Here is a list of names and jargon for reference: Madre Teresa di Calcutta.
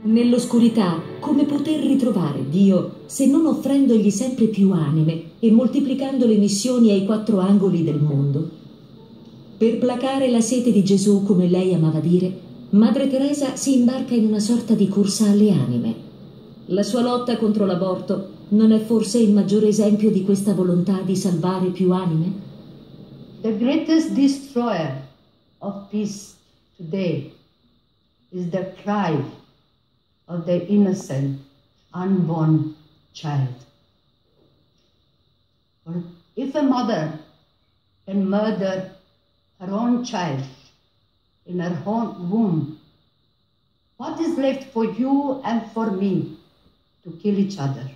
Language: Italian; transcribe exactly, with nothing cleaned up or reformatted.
Nell'oscurità, come poter ritrovare Dio se non offrendogli sempre più anime e moltiplicando le missioni ai quattro angoli del mondo? Per placare la sete di Gesù, come lei amava dire, Madre Teresa si imbarca in una sorta di corsa alle anime. La sua lotta contro l'aborto non è forse il maggiore esempio di questa volontà di salvare più anime? The greatest destroyer of peace today is the cry of the innocent, unborn child. For if a mother can murder her own child in her own womb, what is left for you and for me to kill each other?